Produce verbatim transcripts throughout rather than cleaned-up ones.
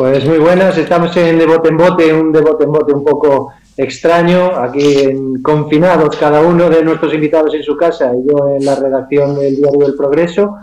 Pues muy buenas, estamos en De Bote en Bote, un De Bote en Bote un poco extraño, aquí en, confinados cada uno de nuestros invitados en su casa y yo en la redacción del diario El Progreso,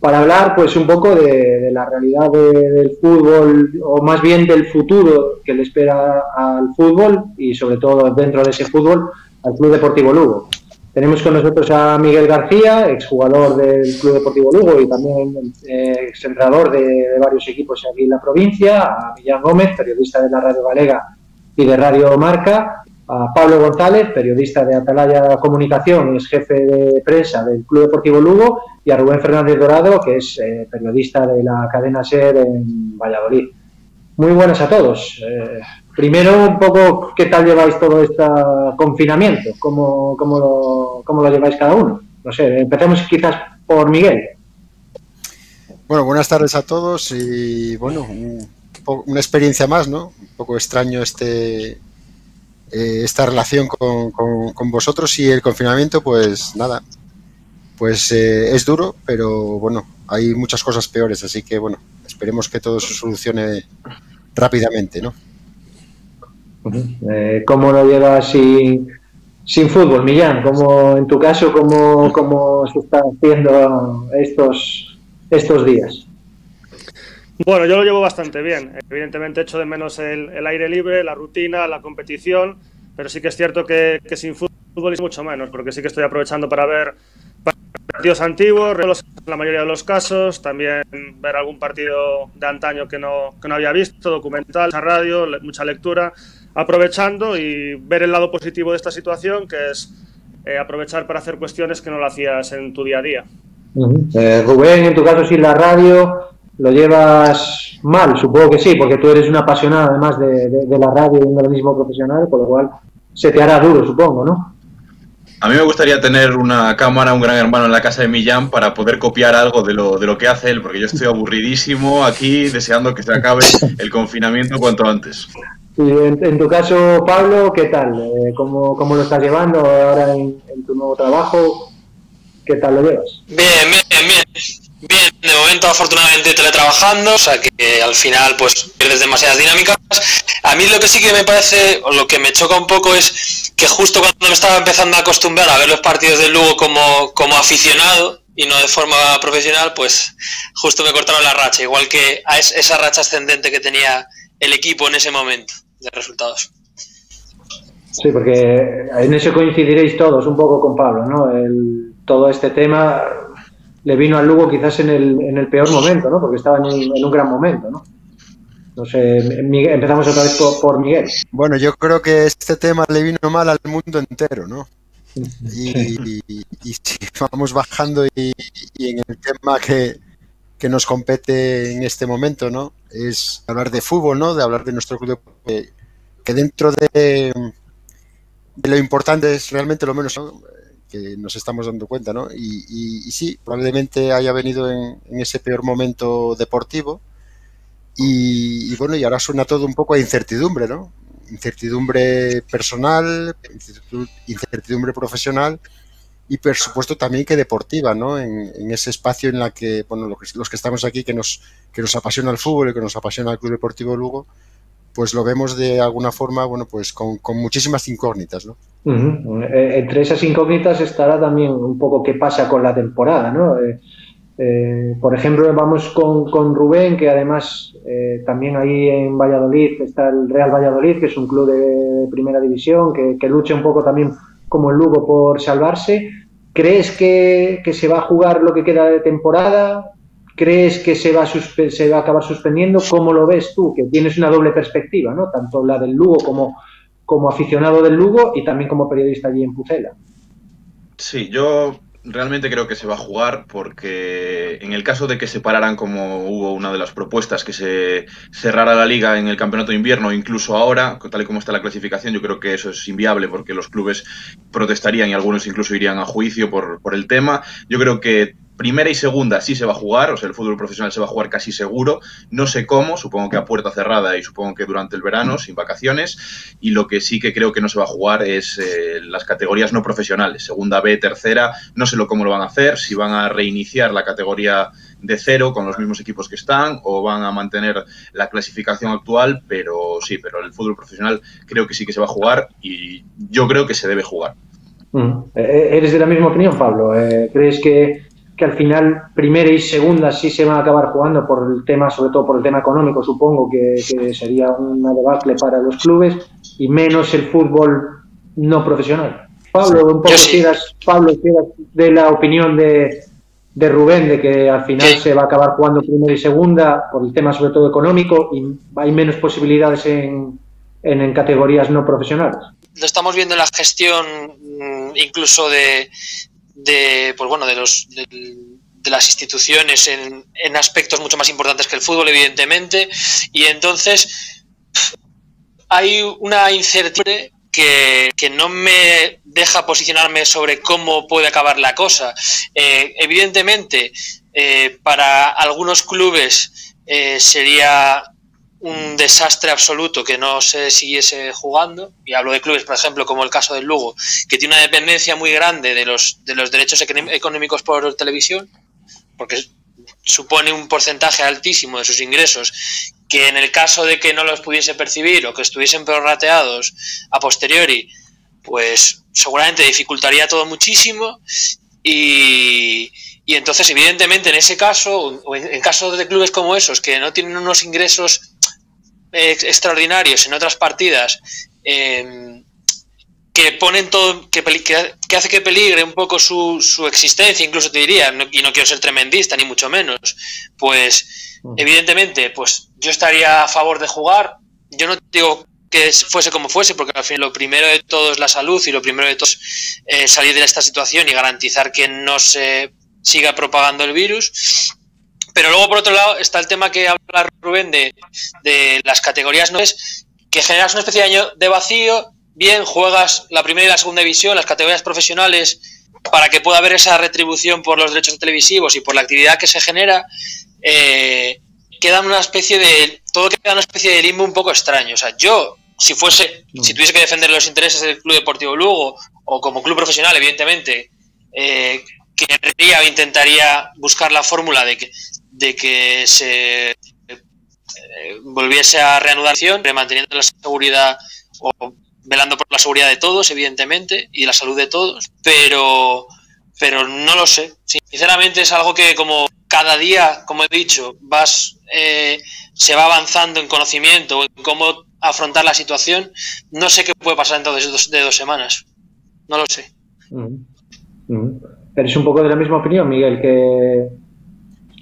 para hablar pues un poco de, de la realidad de, del fútbol, o más bien del futuro que le espera al fútbol y sobre todo dentro de ese fútbol al Club Deportivo Lugo. Tenemos con nosotros a Miguel García, exjugador del Club Deportivo Lugo y también eh, exentrenador de, de varios equipos aquí en la provincia, a Millán Gómez, periodista de la Radio Galega y de Radio Marca, a Pablo González, periodista de Atalaya Comunicación y es jefe de prensa del Club Deportivo Lugo, y a Rubén Fernández Dorado, que es eh, periodista de la cadena SER en Valladolid. Muy buenas a todos. Eh, primero, un poco, ¿qué tal lleváis todo este confinamiento? ¿Cómo, cómo, lo, cómo lo lleváis cada uno? No sé, empecemos quizás por Miguel. Bueno, buenas tardes a todos y, bueno, un, una experiencia más, ¿no? Un poco extraño este... Eh, esta relación con, con, con vosotros y el confinamiento, pues nada, pues eh, es duro, pero bueno, hay muchas cosas peores, así que bueno, esperemos que todo se solucione rápidamente, ¿no? Eh, ¿Cómo lo llevas sin, sin fútbol, Millán? ¿Cómo, en tu caso, cómo, cómo se está haciendo estos, estos días? Bueno, yo lo llevo bastante bien. Evidentemente echo de menos el, el aire libre, la rutina, la competición, pero sí que es cierto que, que sin fútbol es mucho menos, porque sí que estoy aprovechando para ver partidos antiguos, la mayoría de los casos, también ver algún partido de antaño que no, que no había visto, documental, mucha radio, mucha lectura, aprovechando y ver el lado positivo de esta situación, que es eh, aprovechar para hacer cuestiones que no lo hacías en tu día a día. Uh-huh. eh, Rubén, en tu caso sin la radio... ¿Lo llevas mal? Supongo que sí, porque tú eres un apasionado además de, de, de la radio y un organismo profesional, por lo cual se te hará duro, supongo, ¿no? A mí me gustaría tener una cámara, un gran hermano en la casa de Millán para poder copiar algo de lo, de lo que hace él, porque yo estoy aburridísimo aquí, deseando que se acabe el confinamiento cuanto antes. Y en, en tu caso, Pablo, ¿qué tal? ¿Cómo, cómo lo estás llevando ahora en, en tu nuevo trabajo? ¿Qué tal lo llevas? Bien, bien, bien. Bien, de momento afortunadamente teletrabajando, o sea que al final pues pierdes demasiadas dinámicas. A mí lo que sí que me parece, o lo que me choca un poco es que justo cuando me estaba empezando a acostumbrar a ver los partidos del Lugo como, como aficionado y no de forma profesional, pues justo me cortaron la racha, igual que a esa racha ascendente que tenía el equipo en ese momento de resultados. Sí, porque en eso coincidiréis todos un poco con Pablo, ¿no? El, todo este tema... le vino al Lugo quizás en el, en el peor momento, ¿no? Porque estaba en un, en un gran momento, ¿no? Entonces, Miguel, empezamos otra vez por, por Miguel. Bueno, yo creo que este tema le vino mal al mundo entero, ¿no? Y, y, y vamos bajando y, y en el tema que, que nos compete en este momento, ¿no? Es hablar de fútbol, ¿no? De hablar de nuestro club, que, que dentro de, de lo importante es realmente lo menos, ¿no? Que nos estamos dando cuenta, ¿no? Y, y, y sí, probablemente haya venido en, en ese peor momento deportivo y, y bueno, y ahora suena todo un poco a incertidumbre, ¿no? Incertidumbre personal, incertidumbre profesional y por supuesto también que deportiva, ¿no? En, en ese espacio en la que, bueno, los que, los que estamos aquí, que nos, que nos apasiona el fútbol y que nos apasiona el Club Deportivo Lugo, pues lo vemos de alguna forma, bueno, pues con, con muchísimas incógnitas, ¿no? Uh-huh. eh, entre esas incógnitas estará también un poco qué pasa con la temporada, ¿no? Eh, eh, por ejemplo, vamos con, con Rubén, que además eh, también ahí en Valladolid está el Real Valladolid, que es un club de primera división, que, que lucha un poco también como el Lugo por salvarse. ¿Crees que, que se va a jugar lo que queda de temporada? ¿Crees que se va, a se va a acabar suspendiendo? ¿Cómo lo ves tú? Que tienes una doble perspectiva, ¿no? Tanto la del Lugo como, como aficionado del Lugo y también como periodista allí en Pucela. Sí, yo realmente creo que se va a jugar porque en el caso de que se pararan, como hubo una de las propuestas, que se cerrara la liga en el campeonato de invierno, incluso ahora, tal y como está la clasificación, yo creo que eso es inviable porque los clubes protestarían y algunos incluso irían a juicio por, por el tema. Yo creo que primera y segunda sí se va a jugar, o sea, el fútbol profesional se va a jugar casi seguro, no sé cómo, supongo que a puerta cerrada y supongo que durante el verano, sin vacaciones, y lo que sí que creo que no se va a jugar es eh, las categorías no profesionales, segunda B, tercera, no sé lo, cómo lo van a hacer, si van a reiniciar la categoría de cero con los mismos equipos que están o van a mantener la clasificación actual, pero sí, pero el fútbol profesional creo que sí que se va a jugar y yo creo que se debe jugar. ¿Eres de la misma opinión, Pablo? ¿Crees que, que al final primera y segunda sí se van a acabar jugando por el tema, sobre todo por el tema económico, supongo que, que sería una debacle para los clubes y menos el fútbol no profesional? Pablo, un poco sí. eras, Pablo, eras de la opinión de, de Rubén, de que al final sí. se va a acabar jugando primera y segunda por el tema sobre todo económico y hay menos posibilidades en, en, en categorías no profesionales. Lo estamos viendo en la gestión incluso de, de pues bueno, de los de, de las instituciones en, en aspectos mucho más importantes que el fútbol, evidentemente, y entonces hay una incertidumbre que, que no me deja posicionarme sobre cómo puede acabar la cosa. Eh, evidentemente, eh, para algunos clubes eh, sería un desastre absoluto que no se siguiese jugando, y hablo de clubes, por ejemplo, como el caso del Lugo, que tiene una dependencia muy grande de los, de los derechos económicos por televisión, porque supone un porcentaje altísimo de sus ingresos, que en el caso de que no los pudiese percibir o que estuviesen prorrateados a posteriori, pues seguramente dificultaría todo muchísimo. Y... Y entonces, evidentemente, en ese caso, o en caso de clubes como esos, que no tienen unos ingresos ex extraordinarios en otras partidas, eh, que ponen todo, que, que hace que peligre un poco su, su existencia, incluso te diría, no, y no quiero ser tremendista, ni mucho menos, pues, evidentemente, pues yo estaría a favor de jugar. Yo no digo que fuese como fuese, porque al fin lo primero de todo es la salud y lo primero de todo es eh, salir de esta situación y garantizar que no se siga propagando el virus. Pero luego, por otro lado, está el tema que habla Rubén de, de las categorías noves, que generas una especie de vacío. Bien, juegas la primera y la segunda división, las categorías profesionales, para que pueda haber esa retribución por los derechos televisivos y por la actividad que se genera. Eh, queda una especie de, todo queda una especie de limbo un poco extraño. O sea, yo, si fuese, si tuviese que defender los intereses del Club Deportivo Lugo, o como club profesional, evidentemente, eh, querría o intentaría buscar la fórmula de que, de que se eh, volviese a reanudar la acción, manteniendo la seguridad o velando por la seguridad de todos, evidentemente, y la salud de todos, pero, pero no lo sé. Sinceramente es algo que, como cada día, como he dicho, vas eh, se va avanzando en conocimiento, en cómo afrontar la situación. No sé qué puede pasar dentro de dos, de dos semanas. No lo sé. Mm. Mm. Pero es un poco de la misma opinión, Miguel, que,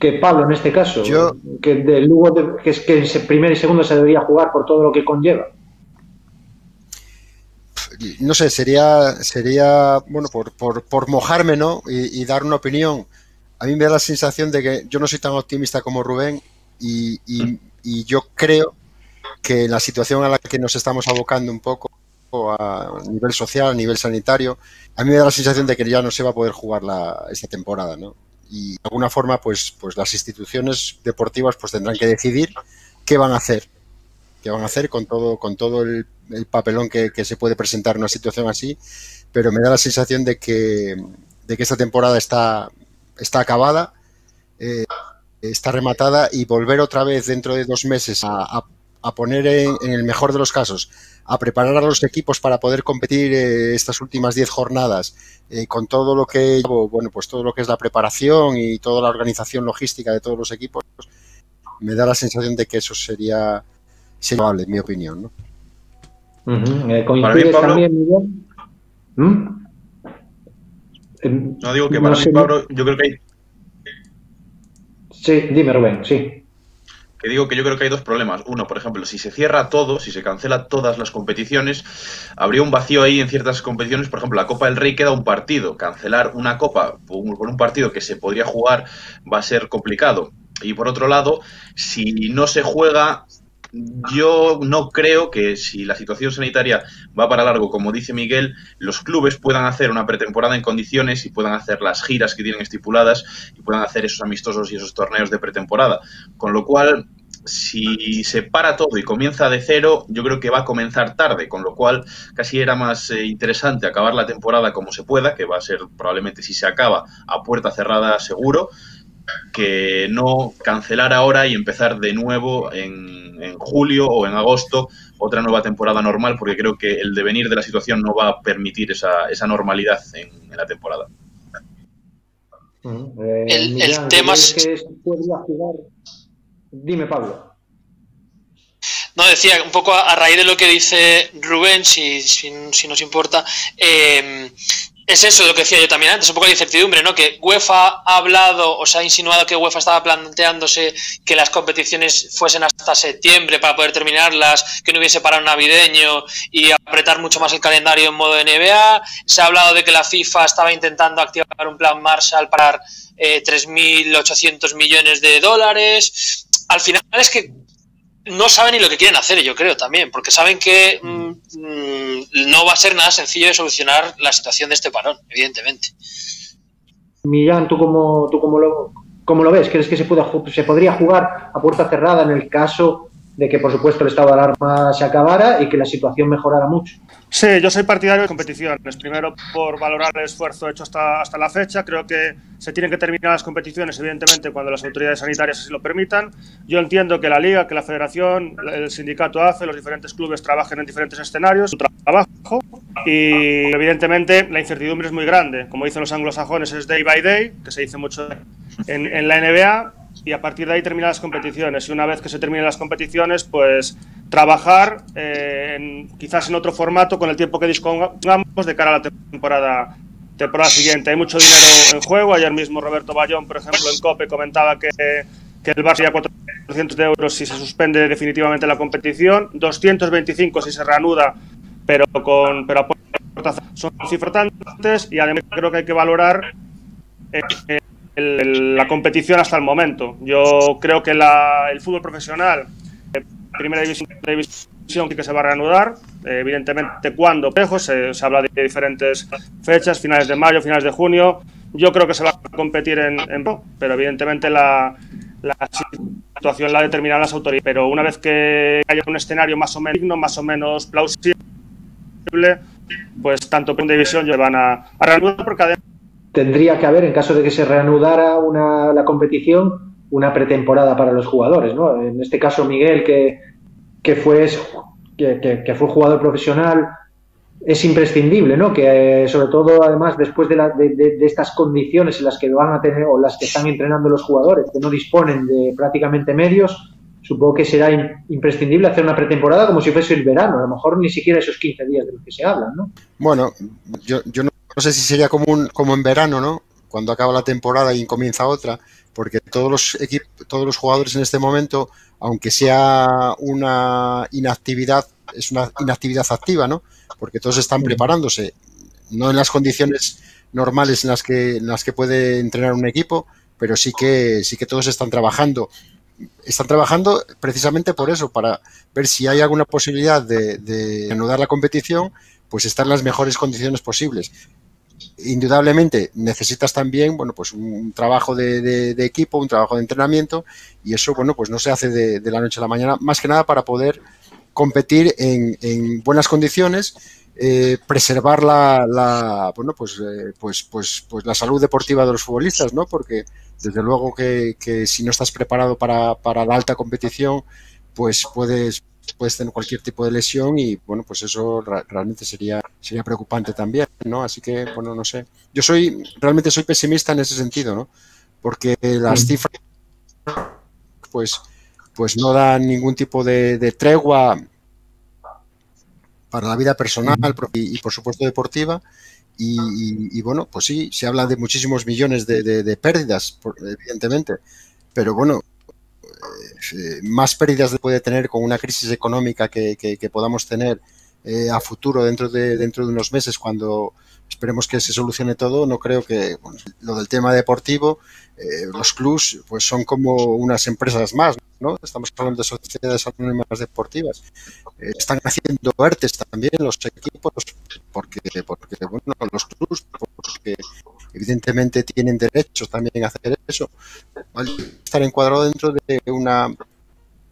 que Pablo en este caso. Yo, que de Lugo, de, que es que en primero y segundo se debería jugar por todo lo que conlleva. No sé, sería, sería bueno, por, por, por mojarme, ¿no? Y, y dar una opinión. A mí me da la sensación de que yo no soy tan optimista como Rubén y, y, y yo creo que la situación a la que nos estamos abocando un poco, a nivel social, a nivel sanitario, a mí me da la sensación de que ya no se va a poder jugar la, esta temporada, ¿no? Y de alguna forma, pues, pues las instituciones deportivas pues tendrán que decidir qué van a hacer, qué van a hacer con todo, con todo el, el papelón que, que se puede presentar en una situación así. Pero me da la sensación de que, de que esta temporada está, está acabada, eh, está rematada, y volver otra vez dentro de dos meses a, a a poner en, en el mejor de los casos, a preparar a los equipos para poder competir eh, estas últimas diez jornadas eh, con todo lo que bueno pues todo lo que es la preparación y toda la organización logística de todos los equipos, pues, me da la sensación de que eso sería probable, en mi opinión, ¿no? Uh-huh. eh, ¿Coincides mí, Pablo, también, Miguel? ¿Mm? Eh, no digo que para no mí, sé, Pablo, yo creo que hay... Sí, dime, Rubén, sí. Que digo que yo creo que hay dos problemas. Uno, por ejemplo, si se cierra todo, si se cancela todas las competiciones, habría un vacío ahí en ciertas competiciones. Por ejemplo, la Copa del Rey queda un partido. Cancelar una Copa por un partido que se podría jugar va a ser complicado. Y por otro lado, si no se juega, yo no creo que, si la situación sanitaria va para largo, como dice Miguel, los clubes puedan hacer una pretemporada en condiciones y puedan hacer las giras que tienen estipuladas y puedan hacer esos amistosos y esos torneos de pretemporada. Con lo cual, si se para todo y comienza de cero, yo creo que va a comenzar tarde, con lo cual casi era más eh, interesante acabar la temporada como se pueda, que va a ser probablemente, si se acaba, a puerta cerrada seguro, que no cancelar ahora y empezar de nuevo en, en julio o en agosto otra nueva temporada normal, porque creo que el devenir de la situación no va a permitir esa, esa normalidad en, en la temporada. Uh-huh. eh, el, Millán, el tema es que se podría jugar. Dime, Pablo. No, decía, un poco a, a raíz de lo que dice Rubén, si, si, si nos importa, eh, es eso lo que decía yo también antes, un poco de incertidumbre, ¿no? Que UEFA ha hablado, o sea, ha insinuado que UEFA estaba planteándose que las competiciones fuesen hasta septiembre para poder terminarlas, que no hubiese parón navideño y apretar mucho más el calendario en modo N B A. Se ha hablado de que la FIFA estaba intentando activar un plan Marshall para eh, tres mil ochocientos millones de dólares. Al final es que no saben ni lo que quieren hacer, yo creo, también, porque saben que mmm, no va a ser nada sencillo de solucionar la situación de este parón, evidentemente. Millán, ¿tú cómo, tú cómo, lo, cómo lo ves? ¿Crees que se, puede, se podría jugar a puerta cerrada en el caso de que, por supuesto, el estado de alarma se acabara y que la situación mejorara mucho? Sí, yo soy partidario de competiciones. Primero, por valorar el esfuerzo hecho hasta, hasta la fecha. Creo que se tienen que terminar las competiciones, evidentemente, cuando las autoridades sanitarias así lo permitan. Yo entiendo que la Liga, que la Federación, el sindicato A F E, los diferentes clubes trabajen en diferentes escenarios, su trabajo, y, evidentemente, la incertidumbre es muy grande. Como dicen los anglosajones, es day by day, que se dice mucho en, en la N B A, y a partir de ahí terminan las competiciones. Y una vez que se terminen las competiciones, pues trabajar eh, en, quizás en otro formato con el tiempo que dispongamos de cara a la temporada, temporada siguiente. Hay mucho dinero en juego. Ayer mismo Roberto Bayón, por ejemplo, en COPE comentaba que, que el Barça ya cuatrocientos de euros si se suspende definitivamente la competición, doscientos veinticinco si se reanuda, pero con pero a puertas son cifras tantas, y además creo que hay que valorar eh, eh, el, la competición hasta el momento. Yo creo que la, el fútbol profesional, Primera división, división que se va a reanudar, eh, evidentemente cuando lejos, se, se habla de diferentes fechas, finales de mayo, finales de junio. Yo creo que se va a competir en, en pero evidentemente la, la situación la determinan las autoridades. Pero una vez que haya un escenario más o menos digno, más o menos plausible, pues tanto Primera división yo van a, a reanudar, porque además tendría que haber, en caso de que se reanudara una, la competición, una pretemporada para los jugadores, ¿no? En este caso, Miguel, que, que, fue, que, que, que fue jugador profesional, es imprescindible, ¿no? Que, sobre todo, además, después de, la, de, de, de estas condiciones en las que van a tener, o las que están entrenando los jugadores, que no disponen de prácticamente medios, supongo que será in, imprescindible hacer una pretemporada como si fuese el verano, a lo mejor ni siquiera esos quince días de los que se hablan, ¿no? Bueno, yo, yo no sé si sería como, un, como en verano, ¿no? Cuando acaba la temporada y comienza otra, porque todos los equipos, todos los jugadores en este momento, aunque sea una inactividad, es una inactividad activa, ¿no? Porque todos están preparándose, no en las condiciones normales en las que, en las que puede entrenar un equipo, pero sí que sí que todos están trabajando. Están trabajando precisamente por eso, para ver si hay alguna posibilidad de, de anudar la competición, pues estar en las mejores condiciones posibles. Indudablemente necesitas también, bueno, pues un trabajo de, de, de equipo, un trabajo de entrenamiento, y eso, bueno, pues no se hace de, de la noche a la mañana, más que nada para poder competir en, en buenas condiciones, eh, preservar la, la bueno, pues, eh, pues, pues, pues la salud deportiva de los futbolistas, ¿no? Porque desde luego que, que si no estás preparado para, para la alta competición, pues puedes puedes tener cualquier tipo de lesión y, bueno, pues eso realmente sería sería preocupante también, ¿no? Así que, bueno, no sé. Yo soy, realmente soy pesimista en ese sentido, ¿no? Porque las cifras, pues, pues no dan ningún tipo de, de tregua para la vida personal y, y por supuesto, deportiva. Y, y, y, bueno, pues sí, se habla de muchísimos millones de, de, de pérdidas, evidentemente, pero, bueno, más pérdidas puede tener con una crisis económica que, que, que podamos tener eh, a futuro dentro de dentro de unos meses, cuando esperemos que se solucione todo. No creo que, bueno, lo del tema deportivo, eh, los clubs pues son como unas empresas más, ¿no? Estamos hablando de sociedades anónimas deportivas, eh, están haciendo E R Tes también los equipos, porque, porque bueno, los clubs, porque evidentemente tienen derechos también a hacer eso, ¿vale? Estar encuadrado dentro de una,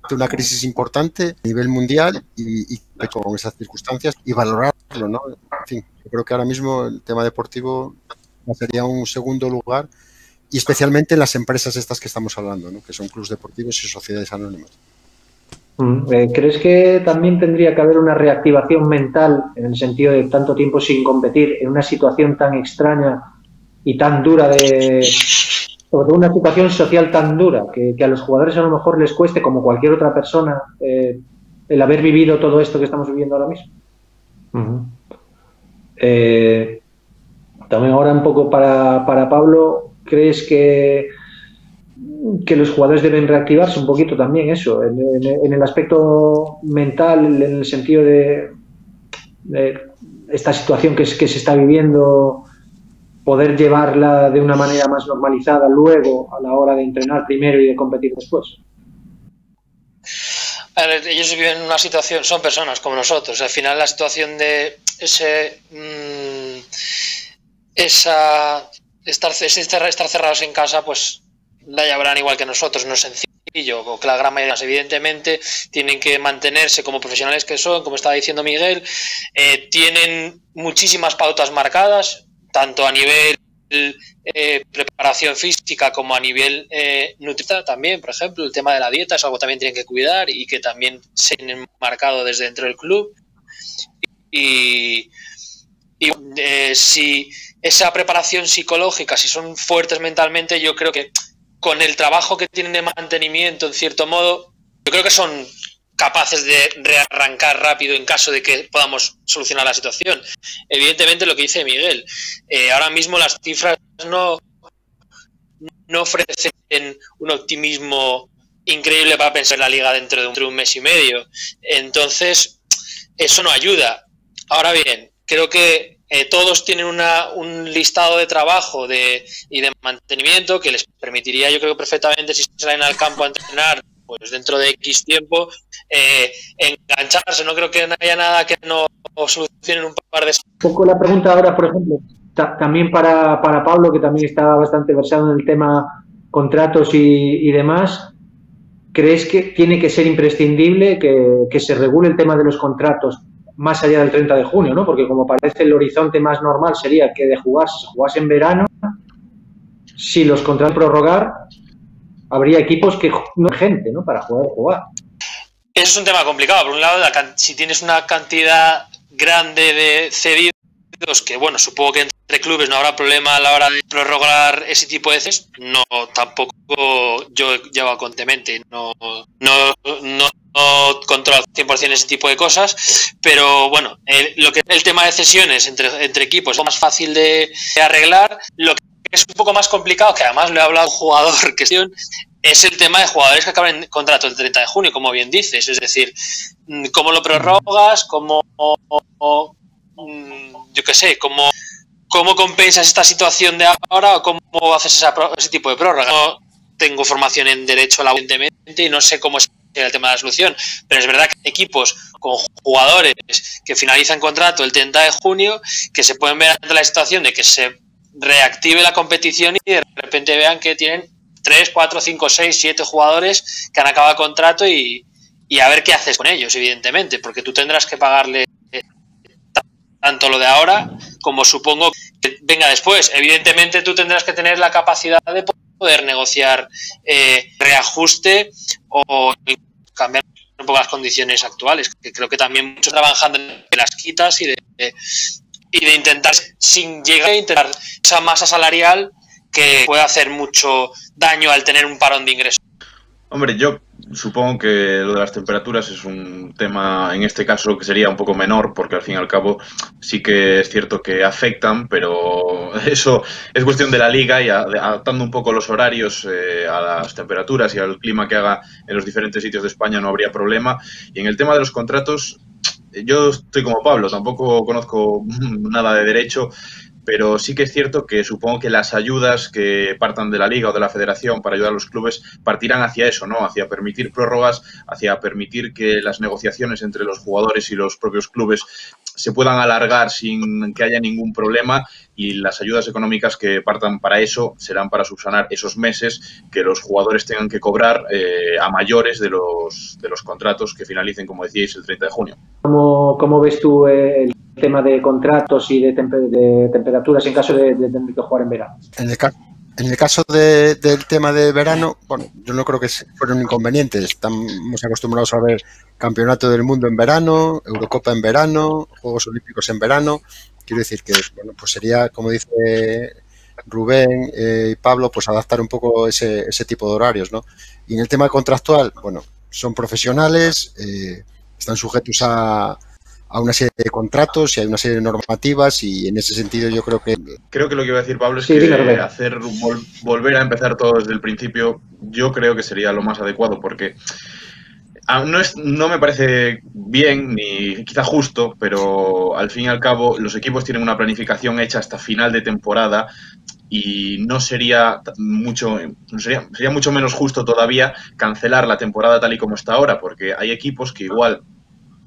de una crisis importante a nivel mundial y, y con esas circunstancias y valorarlo, ¿no? En fin, yo creo que ahora mismo el tema deportivo sería un segundo lugar y especialmente las empresas estas que estamos hablando, ¿no? Que son clubes deportivos y sociedades anónimas. ¿Crees que también tendría que haber una reactivación mental en el sentido de tanto tiempo sin competir en una situación tan extraña y tan dura de... sobre una situación social tan dura que, que a los jugadores a lo mejor les cueste, como cualquier otra persona, eh, el haber vivido todo esto que estamos viviendo ahora mismo? Uh-huh. eh, también ahora un poco para, para Pablo, ¿crees que, que los jugadores deben reactivarse un poquito también eso, en, en, en el aspecto mental, en el sentido de, de esta situación que, que se está viviendo, poder llevarla de una manera más normalizada luego a la hora de entrenar primero y de competir después? Ellos viven una situación, son personas como nosotros. Al final la situación de ese mmm, esa estar, ese estar cerrados en casa, pues la llevarán igual que nosotros, no es sencillo, o que la gran mayoría, evidentemente, tienen que mantenerse como profesionales que son, como estaba diciendo Miguel, eh, tienen muchísimas pautas marcadas, tanto a nivel eh, preparación física como a nivel eh, nutritiva también. Por ejemplo, el tema de la dieta es algo que también tienen que cuidar y que también se han marcado desde dentro del club. Y, y eh, si esa preparación psicológica, si son fuertes mentalmente, yo creo que con el trabajo que tienen de mantenimiento, en cierto modo, yo creo que son capaces de rearrancar rápido en caso de que podamos solucionar la situación. Evidentemente, lo que dice Miguel, eh, ahora mismo las cifras no, no ofrecen un optimismo increíble para pensar en la liga dentro de un, de un mes y medio. Entonces, eso no ayuda. Ahora bien, creo que eh, todos tienen una, un listado de trabajo de, y de mantenimiento que les permitiría, yo creo, perfectamente, si salen al campo a entrenar, pues dentro de X tiempo, eh, engancharse. No creo que no haya nada que no solucionen un par de... Un poco la pregunta ahora, por ejemplo, ta también para, para Pablo, que también está bastante versado en el tema contratos y, y demás. ¿Crees que tiene que ser imprescindible que, que se regule el tema de los contratos más allá del treinta de junio, ¿no? Porque como parece el horizonte más normal sería que de jugarse, se jugase en verano, si los contratos prorrogar... Habría equipos que no hay gente, ¿no?, para jugar jugar. Eso es un tema complicado. Por un lado, la, si tienes una cantidad grande de cedidos, que bueno, supongo que entre clubes no habrá problema a la hora de prorrogar ese tipo de cedidos. No, tampoco yo llevo a contemente. No, no, no, no controlo cien por cien ese tipo de cosas. Pero bueno, el, lo que el tema de cesiones entre, entre equipos es más fácil de, de arreglar. Lo que es un poco más complicado, que además lo he hablado a un jugador, que es el tema de jugadores que acaban el contrato el treinta de junio, como bien dices. Es decir, cómo lo prorrogas, cómo, yo qué sé, cómo, cómo compensas esta situación de ahora o cómo haces esa, ese tipo de prórroga. No tengo formación en derecho laboral, evidentemente, y no sé cómo es el tema de la solución, pero es verdad que equipos con jugadores que finalizan contrato el treinta de junio, que se pueden ver ante la situación de que se reactive la competición y de repente vean que tienen tres, cuatro, cinco, seis, siete jugadores que han acabado el contrato y, y a ver qué haces con ellos, evidentemente, porque tú tendrás que pagarle tanto lo de ahora como supongo que venga después. Evidentemente tú tendrás que tener la capacidad de poder negociar eh, reajuste o cambiar un poco las condiciones actuales, que creo que también muchos trabajando en las quitas y de... de y de intentar, sin llegar a intentar esa masa salarial que puede hacer mucho daño al tener un parón de ingresos. Hombre, yo supongo que lo de las temperaturas es un tema, en este caso, que sería un poco menor, porque al fin y al cabo sí que es cierto que afectan, pero eso es cuestión de la liga y adaptando un poco los horarios eh, a las temperaturas y al clima que haga en los diferentes sitios de España no habría problema. Y en el tema de los contratos, yo estoy como Pablo, tampoco conozco nada de derecho, pero sí que es cierto que supongo que las ayudas que partan de la Liga o de la Federación para ayudar a los clubes partirán hacia eso, ¿no? Hacia permitir prórrogas, hacia permitir que las negociaciones entre los jugadores y los propios clubes se puedan alargar sin que haya ningún problema, y las ayudas económicas que partan para eso serán para subsanar esos meses que los jugadores tengan que cobrar eh, a mayores de los, de los contratos que finalicen, como decíais, el treinta de junio. ¿Cómo, cómo ves tú el tema de contratos y de, temper de temperaturas en caso de, de tener que jugar en verano? En el, ca En el caso de, del tema de verano, bueno, yo no creo que fueron inconvenientes. Estamos acostumbrados a ver Campeonato del Mundo en verano, Eurocopa en verano, Juegos Olímpicos en verano. Quiero decir que, bueno, pues sería, como dice Rubén eh, y Pablo, pues adaptar un poco ese, ese tipo de horarios, ¿no? Y en el tema contractual, bueno, son profesionales, eh, están sujetos a... a una serie de contratos y hay una serie de normativas, y en ese sentido yo creo que... Creo que lo que iba a decir Pablo es sí, que díganme. hacer vol volver a empezar todo desde el principio yo creo que sería lo más adecuado, porque no, es, no me parece bien ni quizá justo, pero al fin y al cabo los equipos tienen una planificación hecha hasta final de temporada y no sería mucho sería, sería mucho menos justo todavía cancelar la temporada tal y como está ahora, porque hay equipos que igual...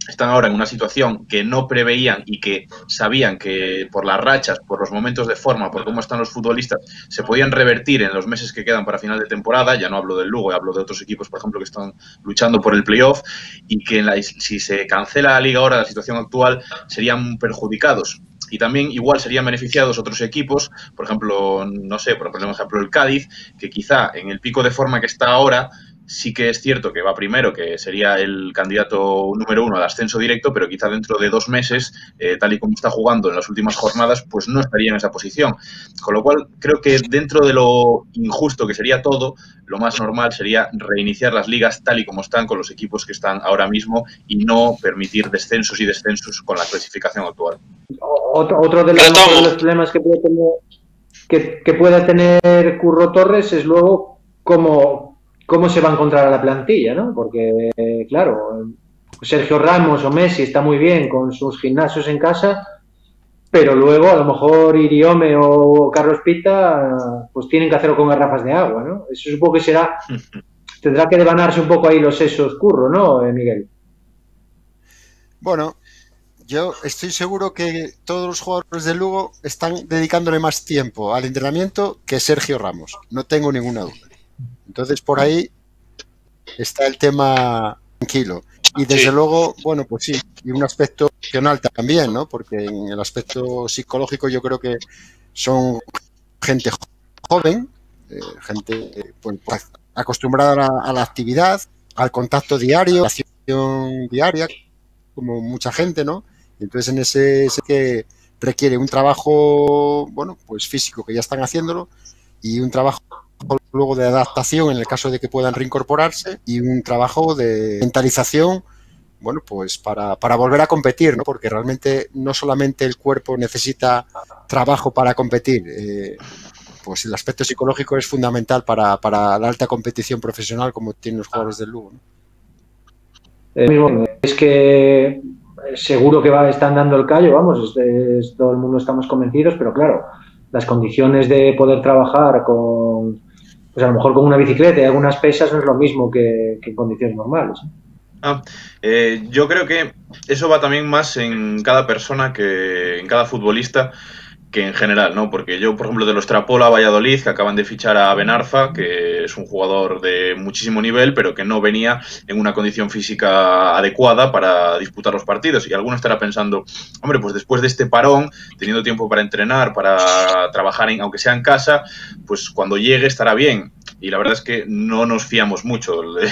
están ahora en una situación que no preveían y que sabían que por las rachas, por los momentos de forma, por cómo están los futbolistas, se podían revertir en los meses que quedan para final de temporada. Ya no hablo del Lugo, hablo de otros equipos, por ejemplo, que están luchando por el playoff y que en la, si se cancela la liga ahora, la situación actual, serían perjudicados. Y también igual serían beneficiados otros equipos, por ejemplo, no sé, por ejemplo el Cádiz, que quizá en el pico de forma que está ahora... sí que es cierto que va primero, que sería el candidato número uno al ascenso directo, pero quizá dentro de dos meses, eh, tal y como está jugando en las últimas jornadas, pues no estaría en esa posición. Con lo cual, creo que dentro de lo injusto que sería todo, lo más normal sería reiniciar las ligas tal y como están con los equipos que están ahora mismo y no permitir descensos y descensos con la clasificación actual. Otro, otro de los, de los problemas que puede tener, que, que pueda tener Curro Torres es luego cómo... cómo se va a encontrar a la plantilla, ¿no? Porque, claro, Sergio Ramos o Messi está muy bien con sus gimnasios en casa, pero luego a lo mejor Iriome o Carlos Pita pues tienen que hacerlo con garrafas de agua, ¿no? Eso supongo que será, tendrá que devanarse un poco ahí los sesos Curro, ¿no, Miguel? Bueno, yo estoy seguro que todos los jugadores de Lugo están dedicándole más tiempo al entrenamiento que Sergio Ramos, no tengo ninguna duda. Entonces, por ahí está el tema tranquilo. Y desde sí. luego, bueno, pues sí, y un aspecto emocional también, ¿no? Porque en el aspecto psicológico yo creo que son gente joven, eh, gente pues, acostumbrada a, a la actividad, al contacto diario, a la acción diaria, como mucha gente, ¿no? Y entonces en ese, ese que requiere un trabajo, bueno, pues físico, que ya están haciéndolo, y un trabajo luego de adaptación en el caso de que puedan reincorporarse y un trabajo de mentalización, bueno, pues para, para volver a competir, ¿no? Porque realmente no solamente el cuerpo necesita trabajo para competir, eh, pues el aspecto psicológico es fundamental para, para la alta competición profesional como tienen los jugadores del Lugo, ¿no? Eh, es que seguro que va, están dando el callo, vamos, es, es, todo el mundo estamos convencidos, pero claro, las condiciones de poder trabajar con, pues a lo mejor con una bicicleta y algunas pesas no es lo mismo que, que en condiciones normales. Ah, eh, yo creo que eso va también más en cada persona, que en cada futbolista, que en general, ¿no? Porque yo, por ejemplo, de los Trapola Valladolid, que acaban de fichar a Benarfa, que es un jugador de muchísimo nivel, pero que no venía en una condición física adecuada para disputar los partidos. Y alguno estará pensando, hombre, pues después de este parón, teniendo tiempo para entrenar, para trabajar, en, aunque sea en casa, pues cuando llegue estará bien. Y la verdad es que no nos fiamos mucho de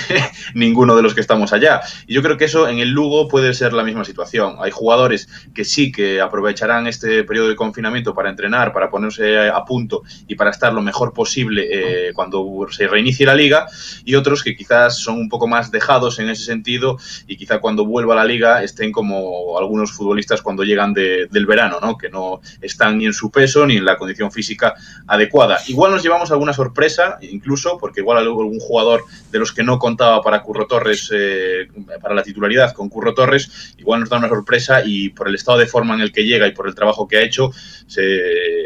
ninguno de los que estamos allá. Y yo creo que eso en el Lugo puede ser la misma situación. Hay jugadores que sí que aprovecharán este periodo de confinamiento para entrenar, para ponerse a punto y para estar lo mejor posible eh, cuando se reinicie la liga. Y otros que quizás son un poco más dejados en ese sentido y quizá cuando vuelva la liga estén como algunos futbolistas cuando llegan de, del verano, ¿no? Que no están ni en su peso ni en la condición física adecuada. Igual nos llevamos alguna sorpresa, incluso porque igual algún jugador de los que no contaba para Curro Torres, eh, para la titularidad con Curro Torres, igual nos da una sorpresa y por el estado de forma en el que llega y por el trabajo que ha hecho, se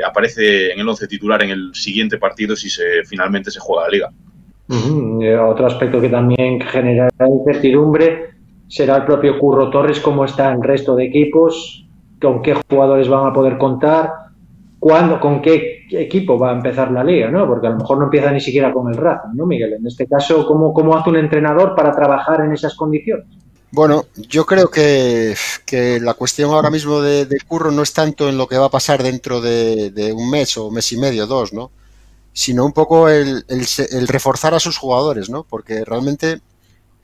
aparece en el once titular en el siguiente partido si se, finalmente se juega la liga. Uh-huh. Otro aspecto que también generará incertidumbre será el propio Curro Torres, cómo está el resto de equipos, con qué jugadores van a poder contar, cuándo, con qué equipo va a empezar la liga, ¿no? Porque a lo mejor no empieza ni siquiera con el Racing, ¿no, Miguel? En este caso, ¿cómo, cómo hace un entrenador para trabajar en esas condiciones? Bueno, yo creo que, que la cuestión ahora mismo de, de Curro no es tanto en lo que va a pasar dentro de, de un mes o mes y medio, dos, ¿no? sino un poco el, el, el reforzar a sus jugadores, ¿no? Porque realmente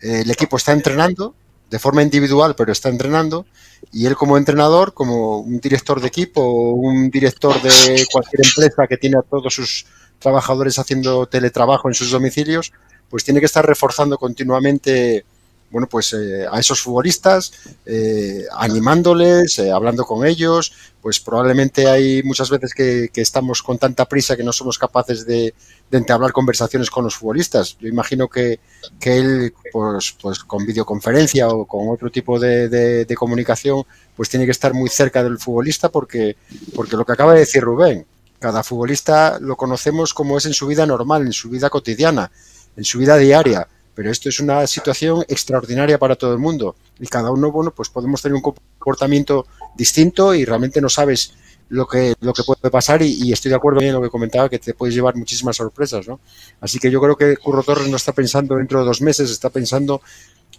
eh, el equipo está entrenando de forma individual, pero está entrenando, y él como entrenador, como un director de equipo o un director de cualquier empresa que tiene a todos sus trabajadores haciendo teletrabajo en sus domicilios, pues tiene que estar reforzando continuamente, bueno, pues eh, a esos futbolistas, eh, animándoles, eh, hablando con ellos. Pues probablemente hay muchas veces que, que estamos con tanta prisa que no somos capaces de, de entablar conversaciones con los futbolistas. Yo imagino que, que él, pues, pues con videoconferencia o con otro tipo de, de, de comunicación, pues tiene que estar muy cerca del futbolista, porque, porque lo que acaba de decir Rubén, cada futbolista lo conocemos como es en su vida normal, en su vida cotidiana, en su vida diaria. Pero esto es una situación extraordinaria para todo el mundo y cada uno, bueno, pues podemos tener un comportamiento distinto y realmente no sabes lo que, lo que puede pasar, y, y estoy de acuerdo en lo que comentaba, que te puedes llevar muchísimas sorpresas, ¿no? Así que yo creo que Curro Torres no está pensando dentro de dos meses, está pensando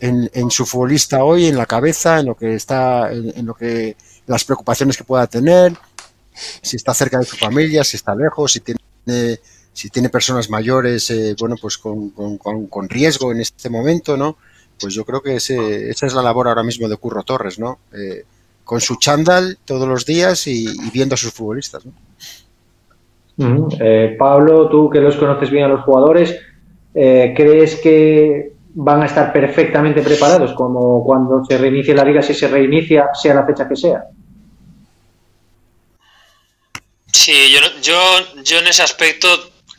en, en su futbolista hoy, en la cabeza, en lo que está, en, en lo que las preocupaciones que pueda tener, si está cerca de su familia, si está lejos, si tiene... Eh, si tiene personas mayores, eh, bueno, pues con, con, con riesgo en este momento, ¿no? Pues yo creo que ese, esa es la labor ahora mismo de Curro Torres, ¿no? Eh, con su chándal todos los días y, y viendo a sus futbolistas, ¿no? Uh-huh. eh, Pablo, tú que los conoces bien a los jugadores, eh, ¿crees que van a estar perfectamente preparados como cuando se reinicie la liga, si se reinicia, sea la fecha que sea? Sí, yo, yo, yo en ese aspecto...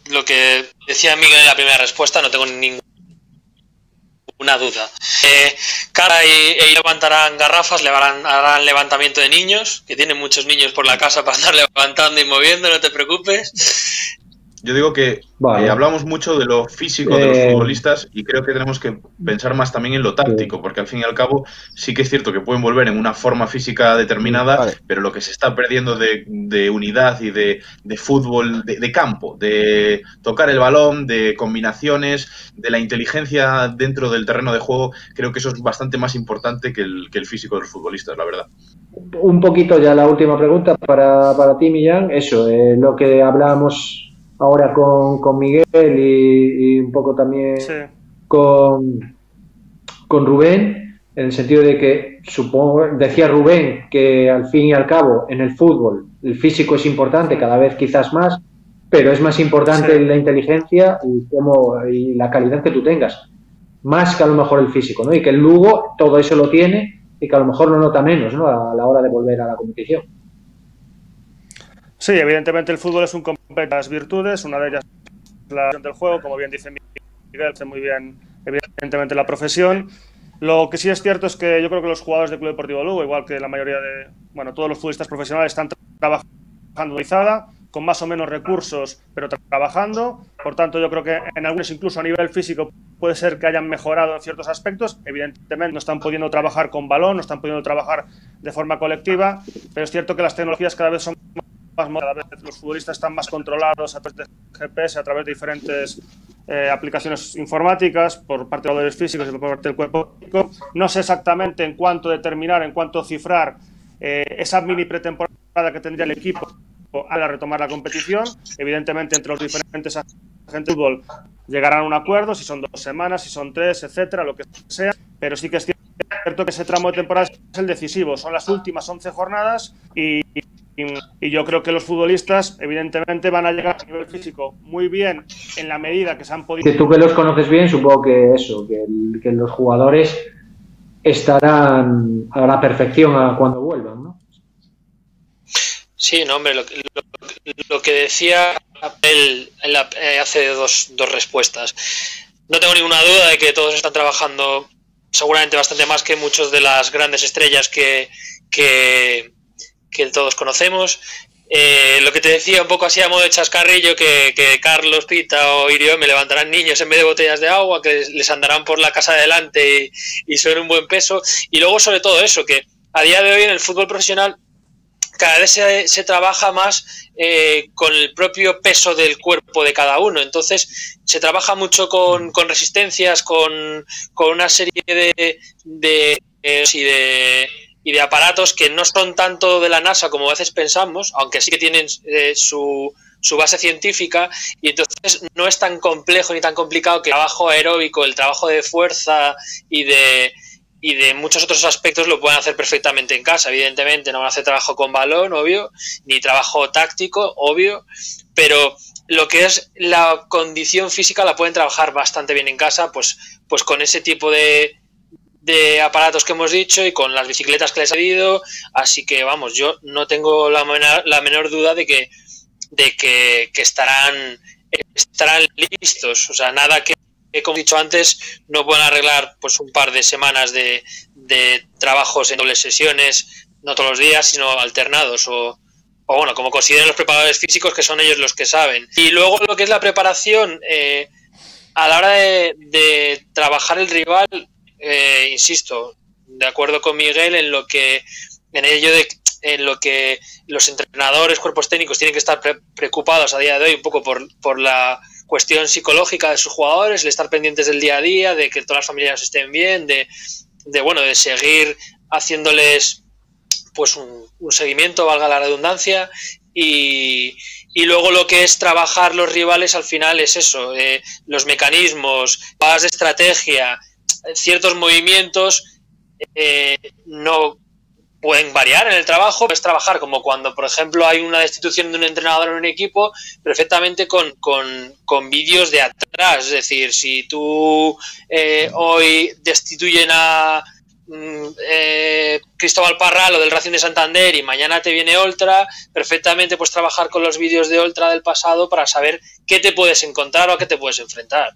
Lo que decía Miguel en la primera respuesta, no tengo ninguna duda. Eh, Cara y, y levantarán garrafas, levarán, harán levantamiento de niños, que tienen muchos niños por la casa para andar levantando y moviendo, no te preocupes. Yo digo que vale. eh, hablamos mucho de lo físico de los eh... futbolistas, y creo que tenemos que pensar más también en lo táctico, porque al fin y al cabo sí que es cierto que pueden volver en una forma física determinada, vale. pero lo que se está perdiendo de, de unidad y de, de fútbol, de, de campo, de tocar el balón, de combinaciones, de la inteligencia dentro del terreno de juego, creo que eso es bastante más importante que el, que el físico de los futbolistas, la verdad. Un poquito ya la última pregunta para, para ti, Millán, eso, eh, lo que hablábamos... ahora con, con Miguel y, y un poco también sí. con, con Rubén, en el sentido de que, supongo, decía Rubén que al fin y al cabo en el fútbol el físico es importante, cada vez quizás más, pero es más importante sí. la inteligencia y, cómo, y la calidad que tú tengas, más que a lo mejor el físico, ¿no? Y que el Lugo todo eso lo tiene y que a lo mejor lo nota menos, ¿no? a, a la hora de volver a la competición. Sí, evidentemente el fútbol es un complejo de las virtudes, una de ellas es la del juego, como bien dice Miguel, hace muy bien evidentemente la profesión. Lo que sí es cierto es que yo creo que los jugadores del Club Deportivo Lugo, igual que la mayoría de, bueno, todos los futbolistas profesionales, están trabajando con más o menos recursos, pero trabajando. Por tanto, yo creo que en algunos, incluso a nivel físico, puede ser que hayan mejorado en ciertos aspectos. Evidentemente no están pudiendo trabajar con balón, no están pudiendo trabajar de forma colectiva, pero es cierto que las tecnologías cada vez son más... Cada vez los futbolistas están más controlados a través de G P S, a través de diferentes eh, aplicaciones informáticas por parte de los físicos y por parte del cuerpo físico. No sé exactamente en cuánto determinar, en cuánto cifrar eh, esa mini pretemporada que tendría el equipo al retomar la competición. Evidentemente, entre los diferentes agentes de fútbol llegarán a un acuerdo, si son dos semanas, si son tres, etcétera, lo que sea, pero sí que es cierto que ese tramo de temporada es el decisivo. Son las últimas once jornadas y... Y yo creo que los futbolistas, evidentemente, van a llegar a nivel físico muy bien en la medida que se han podido. Si tú que los conoces bien, supongo que eso, que, el, que los jugadores estarán a la perfección a cuando vuelvan, ¿no? Sí, no, hombre, lo, lo, lo que decía él en la, eh, hace dos, dos respuestas. No tengo ninguna duda de que todos están trabajando seguramente bastante más que muchos de las grandes estrellas que... que que todos conocemos. Eh, lo que te decía un poco así a modo de chascarrillo, que, que Carlos Pita o Iriome levantarán niños en vez de botellas de agua, que les andarán por la casa adelante y, y son un buen peso. Y luego, sobre todo eso, que a día de hoy en el fútbol profesional cada vez se, se trabaja más eh, con el propio peso del cuerpo de cada uno. Entonces se trabaja mucho con, con resistencias, con, con una serie de... de, eh, y de y de aparatos que no son tanto de la NASA como a veces pensamos, aunque sí que tienen eh, su, su base científica, y entonces no es tan complejo ni tan complicado que el trabajo aeróbico, el trabajo de fuerza y de, y de muchos otros aspectos lo pueden hacer perfectamente en casa. Evidentemente no van a hacer trabajo con balón, obvio, ni trabajo táctico, obvio, pero lo que es la condición física la pueden trabajar bastante bien en casa, pues, pues con ese tipo de... de aparatos que hemos dicho y con las bicicletas que les he pedido, así que vamos, yo no tengo la menor, la menor duda de que de que, que estarán estarán listos, o sea, nada que, como he dicho antes, no pueden arreglar pues un par de semanas de, de trabajos en dobles sesiones, no todos los días, sino alternados o, o bueno, como consideren los preparadores físicos, que son ellos los que saben. Y luego lo que es la preparación eh, a la hora de, de trabajar el rival, Eh, insisto, de acuerdo con Miguel en lo que en ello de en lo que los entrenadores, cuerpos técnicos tienen que estar pre preocupados a día de hoy un poco por, por la cuestión psicológica de sus jugadores, el estar pendientes del día a día, de que todas las familias estén bien, de, de bueno, de seguir haciéndoles pues un, un seguimiento, valga la redundancia, y Y luego lo que es trabajar los rivales al final es eso, eh, los mecanismos, jugadas de estrategia. Ciertos movimientos eh, no pueden variar en el trabajo, es trabajar como cuando, por ejemplo, hay una destitución de un entrenador en un equipo, perfectamente con, con, con vídeos de atrás, es decir, si tú eh, hoy destituyen a eh, Cristóbal Parral o del Racing de Santander y mañana te viene Ultra, perfectamente pues trabajar con los vídeos de Ultra del pasado para saber qué te puedes encontrar o a qué te puedes enfrentar.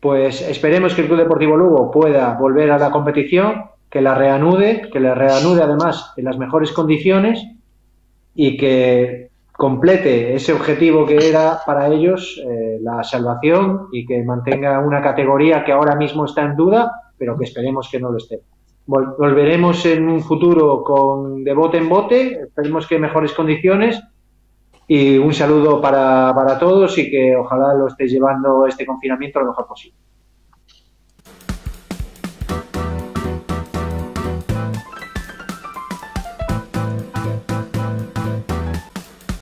Pues esperemos que el Club Deportivo Lugo pueda volver a la competición, que la reanude, que la reanude además en las mejores condiciones y que complete ese objetivo que era para ellos eh, la salvación, y que mantenga una categoría que ahora mismo está en duda, pero que esperemos que no lo esté. Vol- volveremos en un futuro con De Bote en Bote, esperemos que en mejores condiciones. Y un saludo para, para todos, y que ojalá lo estéis llevando este confinamiento lo mejor posible.